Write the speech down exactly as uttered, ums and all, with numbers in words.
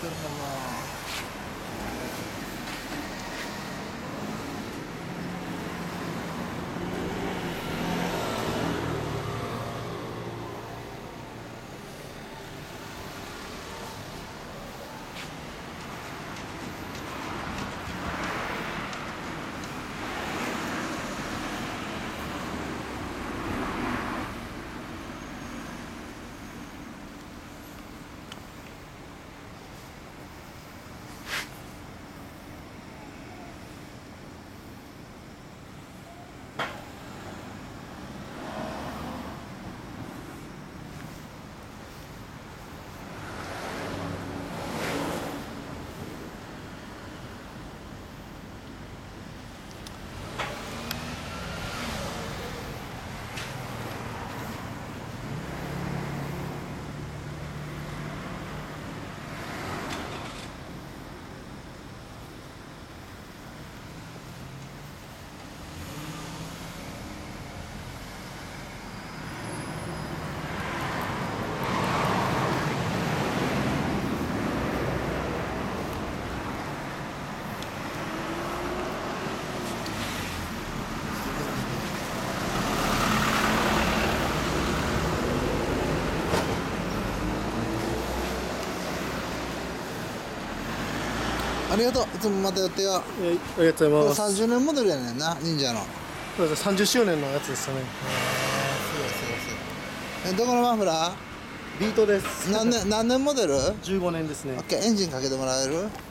ってるもんな。ありがとう、いつもまた寄ってよ。ありがとうございます。さんじゅうねんモデルやねんな、忍者の。そうです、さんじゅっしゅうねんのやつですよね。ああ、すごいすごいすごい。え、どこのマフラー？ビートです。何年、何年モデル？じゅうごねんですね。オッケー、エンジンかけてもらえる？